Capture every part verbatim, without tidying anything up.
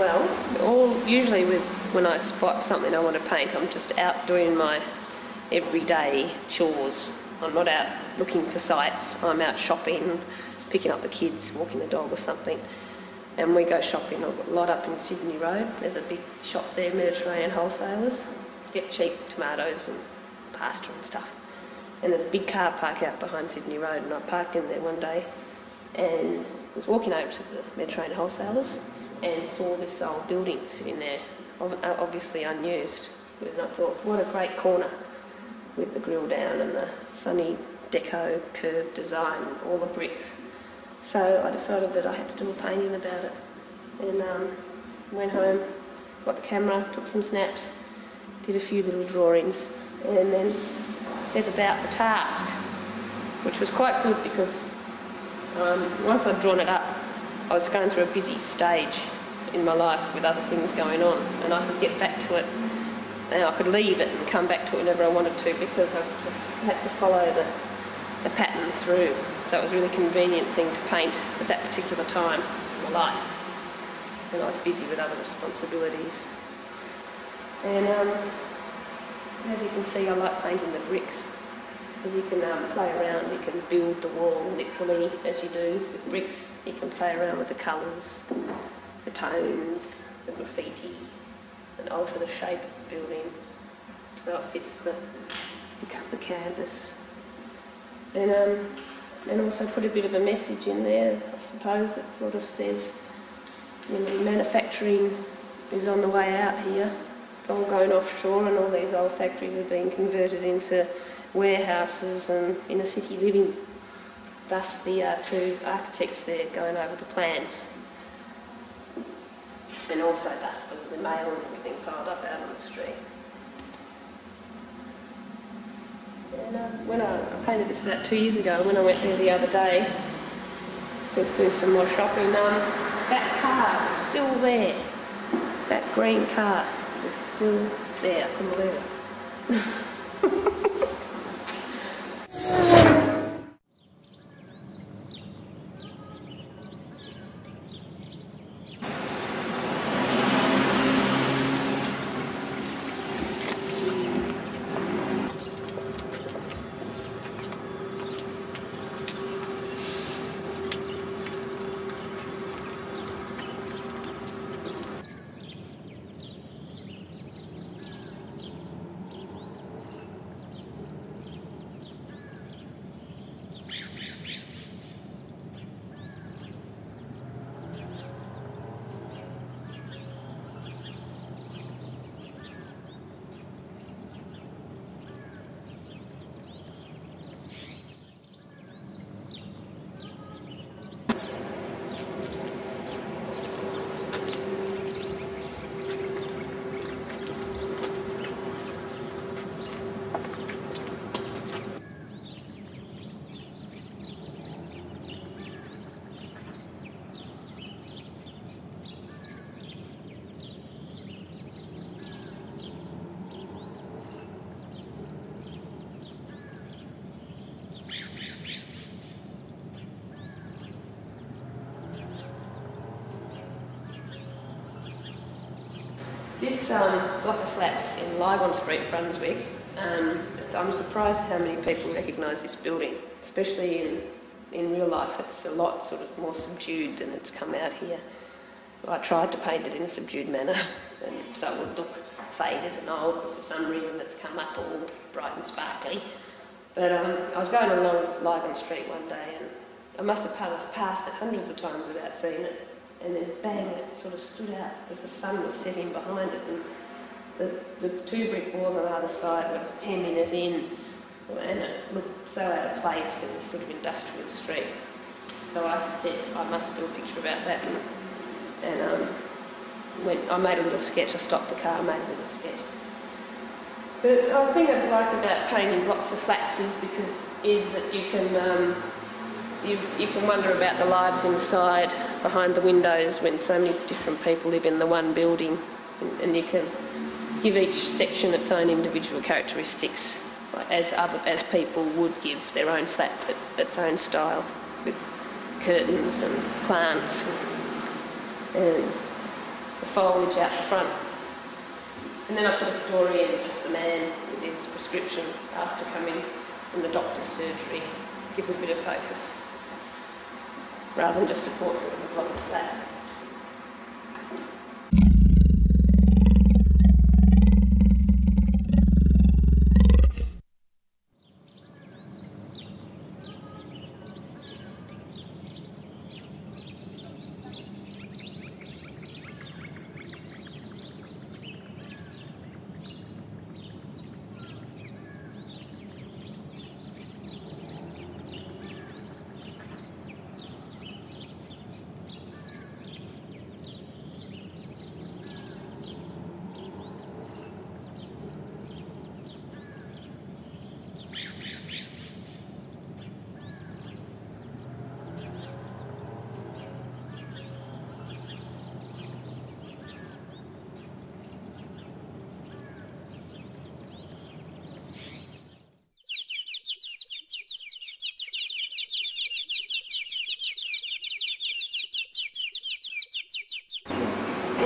Well, all usually with when I spot something I want to paint, I'm just out doing my everyday chores. I'm not out looking for sites. I'm out shopping, picking up the kids, walking the dog or something. And we go shopping. I've got a lot up in Sydney Road. There's a big shop there, Mediterranean Wholesalers. Get cheap tomatoes and pasta and stuff. And there's a big car park out behind Sydney Road, and I parked in there one day and was walking over to the Mediterranean Wholesalers and saw this old building sitting there, obviously unused. And I thought, what a great corner with the grill down and the funny deco curved design, all the bricks. So I decided that I had to do a painting about it, and um, went home, got the camera, took some snaps, did a few little drawings, and then set about the task, which was quite good because um, once I'd drawn it up, I was going through a busy stage in my life with other things going on, and I could get back to it, and I could leave it and come back to it whenever I wanted to because I just had to follow the the pattern through. So it was a really convenient thing to paint at that particular time in my life. And I was busy with other responsibilities. And um, as you can see, I like painting the bricks because you can um, play around, you can build the wall literally as you do with bricks. You can play around with the colours, the tones, the graffiti, and alter the shape of the building so it fits the, the canvas. And, um, and also put a bit of a message in there, I suppose, that sort of says, you know, manufacturing is on the way out here. It's all going offshore, and all these old factories are being converted into warehouses and inner city living. Thus the uh, two architects there going over the plans. And also thus the, the mail and everything piled up out on the street. And uh, when I, I painted this about two years ago, when I went there the other day to do some more shopping, um, that car was still there. That green car was still there. I couldn't believe it. This um, block of flats in Lygon Street, Brunswick, um, it's, I'm surprised how many people recognise this building, especially in, in real life. It's a lot sort of more subdued than it's come out here. I tried to paint it in a subdued manner, and so it would look faded and old, but for some reason it's come up all bright and sparkly. But um, I was going along Lygon Street one day, and I must have passed it hundreds of times without seeing it. And then bang, it sort of stood out because the sun was setting behind it, and the, the two brick walls on either side were hemming it in, and it looked so out of place in this sort of industrial street. So I said I must do a picture about that, and um, went, I made a little sketch. I stopped the car, I made a little sketch. But I think I like about painting blocks of flats is because is that you can. Um, You, you can wonder about the lives inside, behind the windows, when so many different people live in the one building, and, and you can give each section its own individual characteristics, like as other, as people would give their own flat, but its own style, with curtains and plants and, and the foliage out the front. And then I put a story in, just the man with his prescription after coming from the doctor's surgery. Gives it a bit of focus, rather than just a portrait of a block of flats.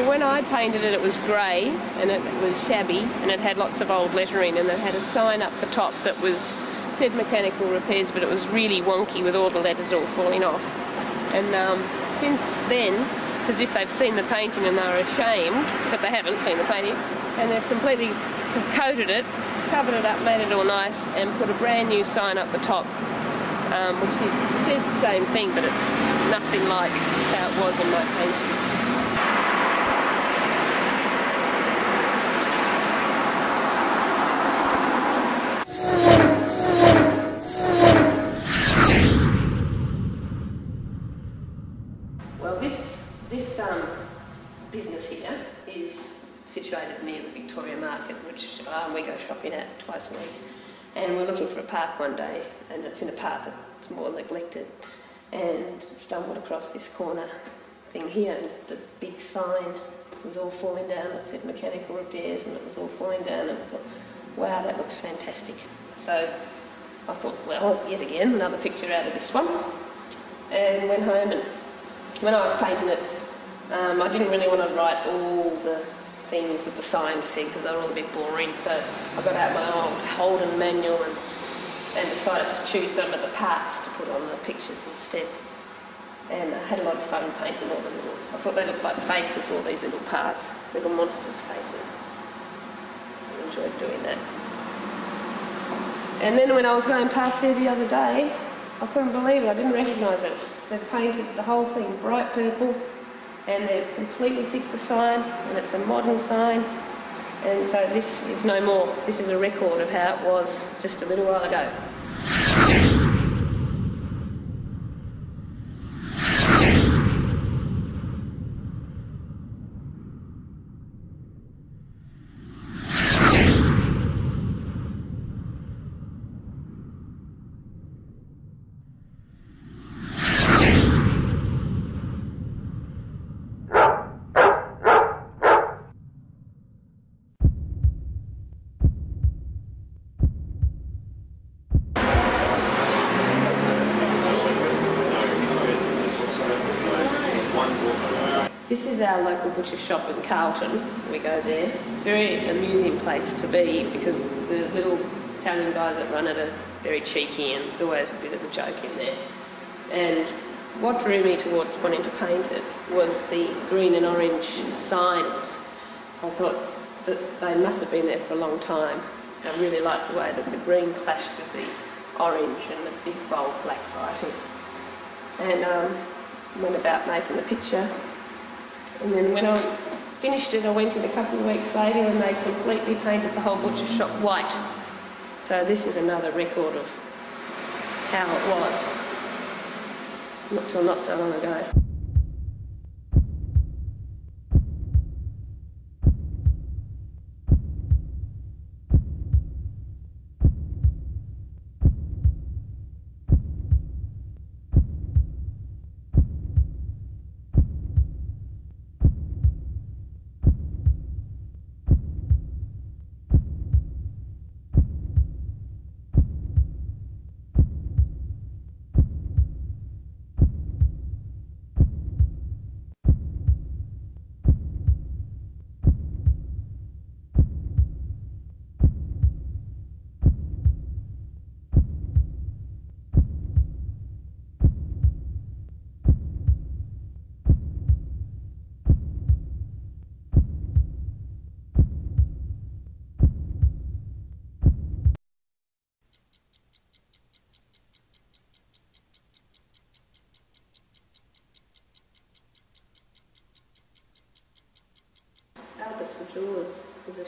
When I painted it, it was grey and it was shabby and it had lots of old lettering and it had a sign up the top that was said mechanical repairs, but it was really wonky with all the letters all falling off. And um, since then, it's as if they've seen the painting and they're ashamed that they haven't seen the painting, and they've completely coated it, covered it up, made it all nice, and put a brand new sign up the top, um, which is, it says the same thing, but it's nothing like how it was in my painting. We go shopping at twice a week, and we're looking for a park one day, and it's in a park that's more neglected, and stumbled across this corner thing here, and the big sign was all falling down. It said mechanical repairs, and it was all falling down, and I thought, wow, that looks fantastic. So I thought, well, yet again, another picture out of this one, and went home, and when I was painting it, um, I didn't really want to write all the things that the signs said because they were all a bit boring, so I got out my old Holden manual and, and decided to choose some of the parts to put on the pictures instead. And I had a lot of fun painting all the little, I thought they looked like faces, all these little parts, little monsters' faces. I enjoyed doing that. And then when I was going past there the other day, I couldn't believe it, I didn't recognise it. They've painted the whole thing bright purple, and they've completely fixed the sign, and it's a modern sign, and so this is no more. This is a record of how it was just a little while ago. This is our local butcher shop in Carlton. We go there. It's a very amusing place to be because the little Italian guys that run it are very cheeky, and it's always a bit of a joke in there. And what drew me towards wanting to paint it was the green and orange signs. I thought that they must have been there for a long time. I really liked the way that the green clashed with the orange and the big bold black writing. And um, went about making the picture. And then when I finished it, I went in a couple of weeks later and they completely painted the whole butcher shop white. So this is another record of how it was, not till not so long ago.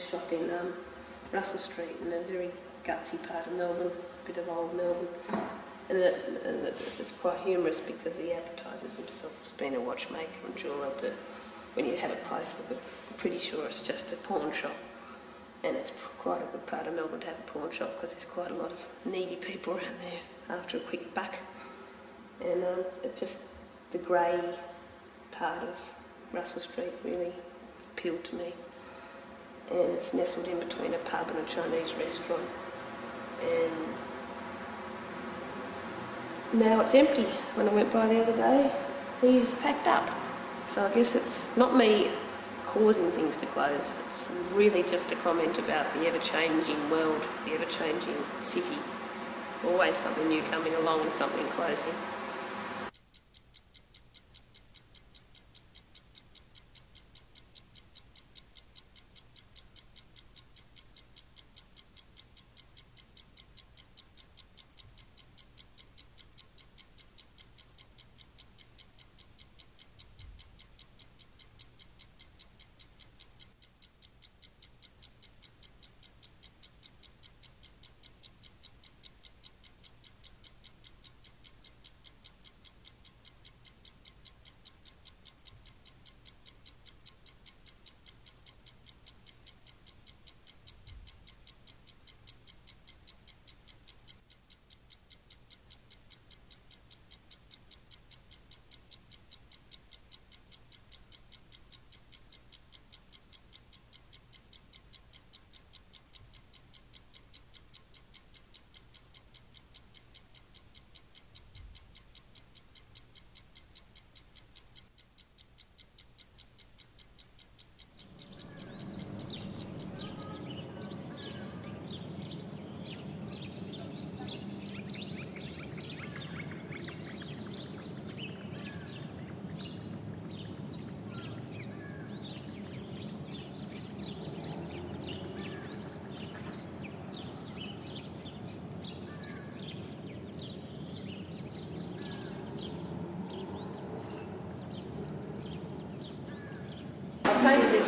shop in um, Russell Street, in a very gutsy part of Melbourne, a bit of old Melbourne. And, it, and it's quite humorous because he advertises himself as being a watchmaker and jeweller, but when you have a close look, I'm pretty sure it's just a pawn shop. And it's quite a good part of Melbourne to have a pawn shop because there's quite a lot of needy people around there after a quick buck. And um, it's just the grey part of Russell Street really appealed to me. And it's nestled in between a pub and a Chinese restaurant. And now it's empty. When I went by the other day, he's packed up. So I guess it's not me causing things to close, it's really just a comment about the ever-changing world, the ever-changing city. Always something new coming along and something closing.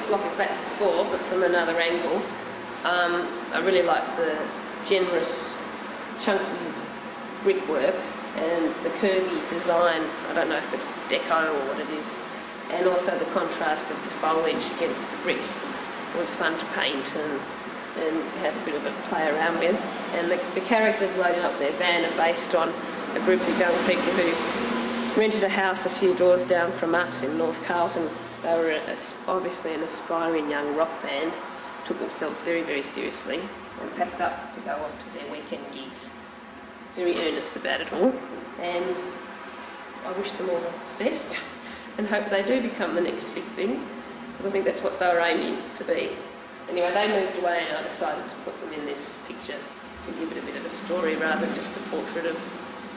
Block of flats before, but from another angle. Um, I really like the generous, chunky brickwork and the curvy design. I don't know if it's deco or what it is. And also the contrast of the foliage against the brick. It was fun to paint and, and have a bit of a play around with. And the, the characters loading up their van are based on a group of young people who rented a house a few doors down from us in North Carlton. They were a, obviously an aspiring young rock band, took themselves very, very seriously and packed up to go off to their weekend gigs. Very earnest about it all, and I wish them all the best and hope they do become the next big thing, because I think that's what they were aiming to be. Anyway, they moved away and I decided to put them in this picture to give it a bit of a story rather than just a portrait of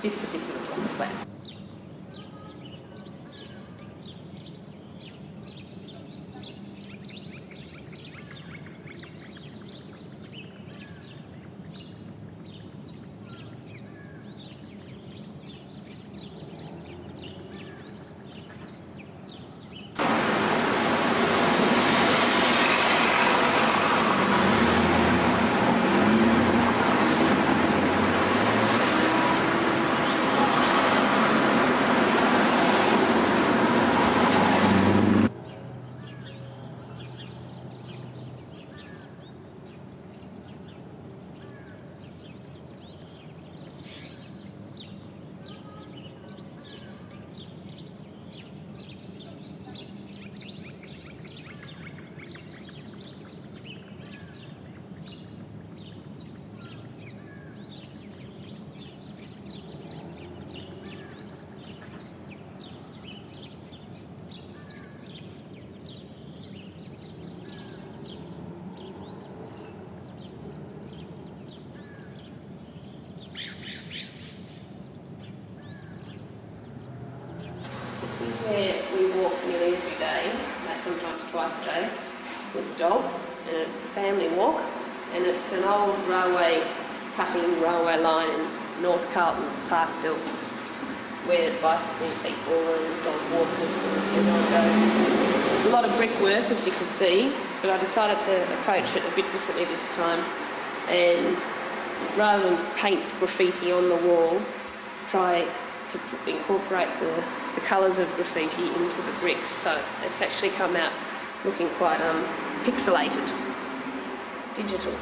this particular block of flats. This is where we walk nearly every day, sometimes twice a day, with the dog, and it's the family walk, and it's an old railway cutting railway line in North Carlton Park built where bicycle people and dog walkers and everyone goes. There's a lot of brickwork, as you can see, but I decided to approach it a bit differently this time, and rather than paint graffiti on the wall, try to incorporate the, the colours of graffiti into the bricks, so it's actually come out looking quite um, pixelated, digital.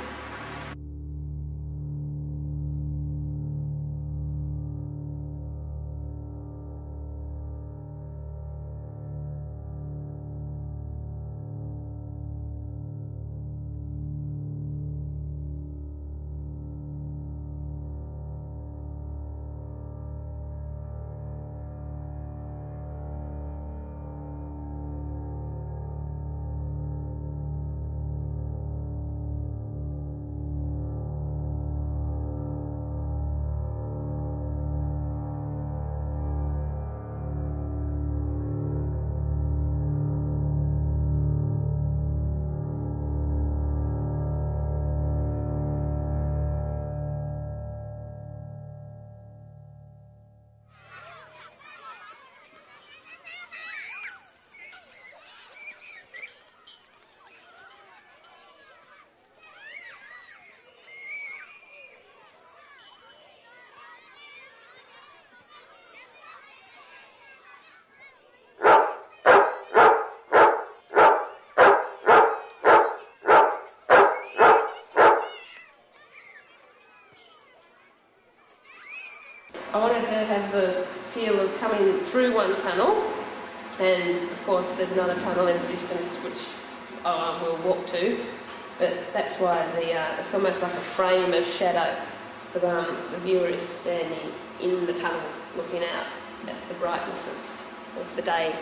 I wanted to have the feel of coming through one tunnel, and of course there's another tunnel in the distance which I will walk to, but that's why the uh, it's almost like a frame of shadow, because um, the viewer is standing in the tunnel looking out at the brightness of, of the day.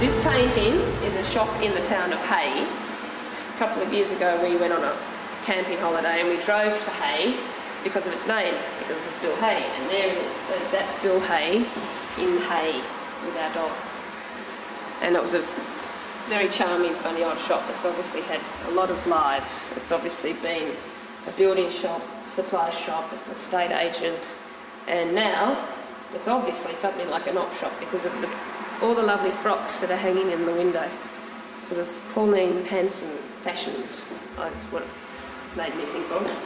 This painting is a shop in the town of Hay. A couple of years ago we went on a camping holiday and we drove to Hay because of its name, because of Bill Hay. And there, that's Bill Hay in Hay with our dog. And it was a very charming, funny old shop that's obviously had a lot of lives. It's obviously been a building shop, supply shop, an estate agent, and now it's obviously something like an op shop because of the all the lovely frocks that are hanging in the window. Sort of Pauline Hanson fashions is what it made me think of.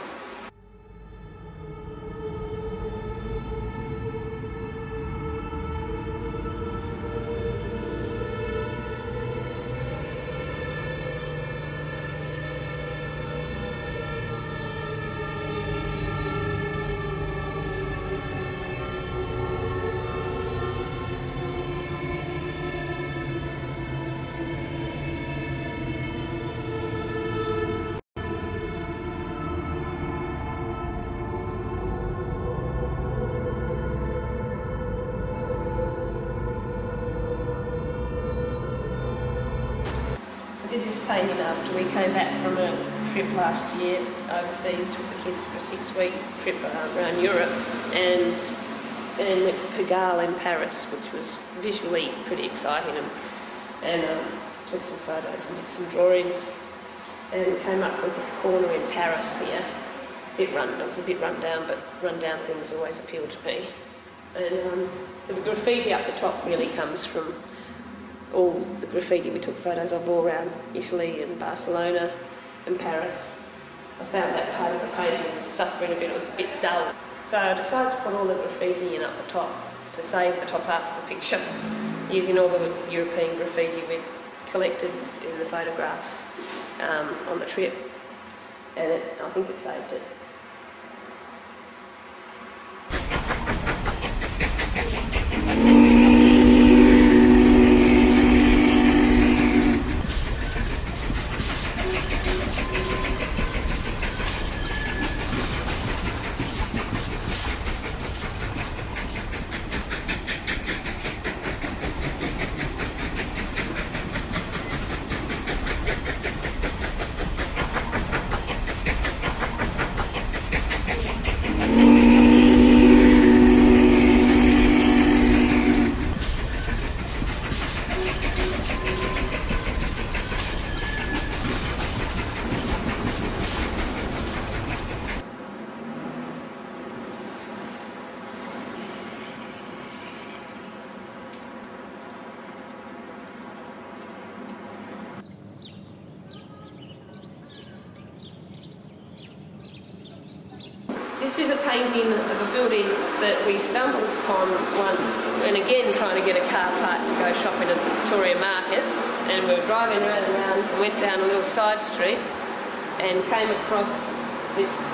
Painting after we came back from a trip last year overseas, took the kids for a six-week trip around Europe, and then went to Pigalle in Paris, which was visually pretty exciting, and, and um, took some photos and did some drawings, and came up with this corner in Paris here. A bit run, it was a bit run down, but run down things always appeal to me. And um, the graffiti up the top really comes from all the graffiti we took photos of all around Italy and Barcelona and Paris. I found that part of the painting was suffering a bit, it was a bit dull. So I decided to put all the graffiti in up the top to save the top half of the picture, using all the European graffiti we'd collected in the photographs um, on the trip, and it, I think it saved it. This is a painting of a building that we stumbled upon once, and again trying to get a car park to go shopping at Victoria Market, and we were driving around and around, went down a little side street and came across this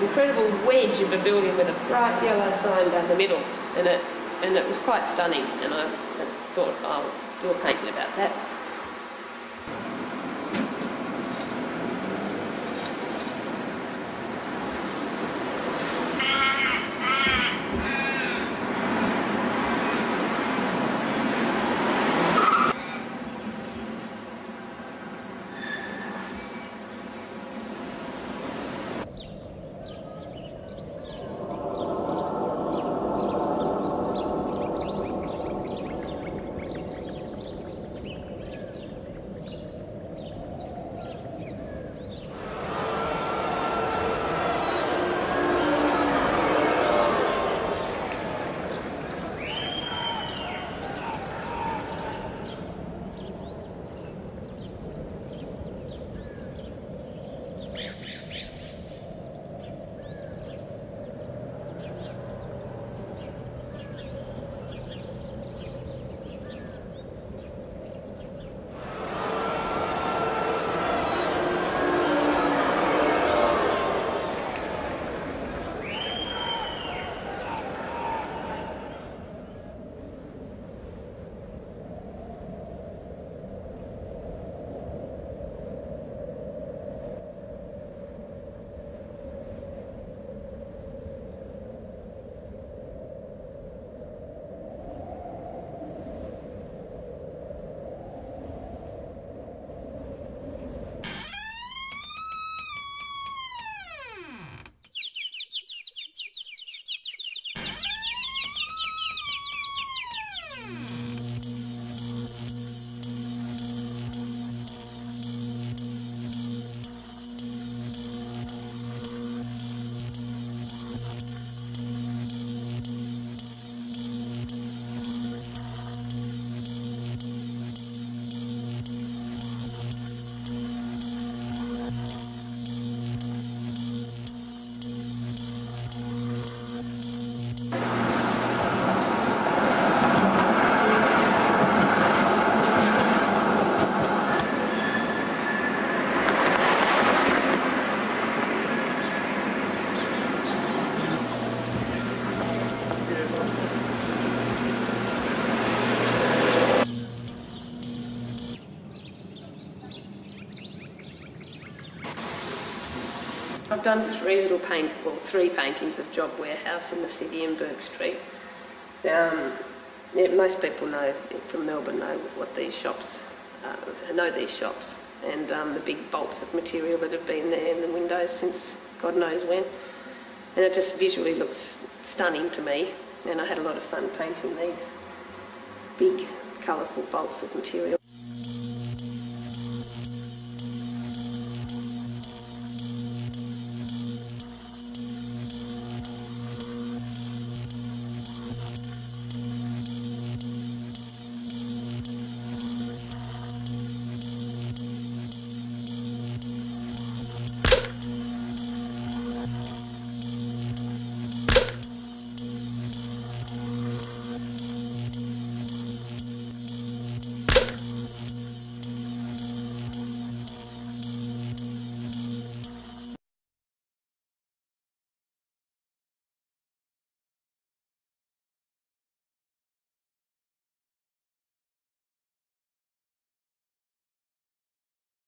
incredible wedge of a building with a bright yellow sign down the middle, and it, and it was quite stunning, and I thought I'll do a painting about that. I've done three little paint, well, three paintings of Job Warehouse in the city in Bourke Street. Um, yeah, most people know from Melbourne know what these shops, uh, know these shops, and um, the big bolts of material that have been there in the windows since God knows when. And it just visually looks stunning to me, and I had a lot of fun painting these big, colourful bolts of material.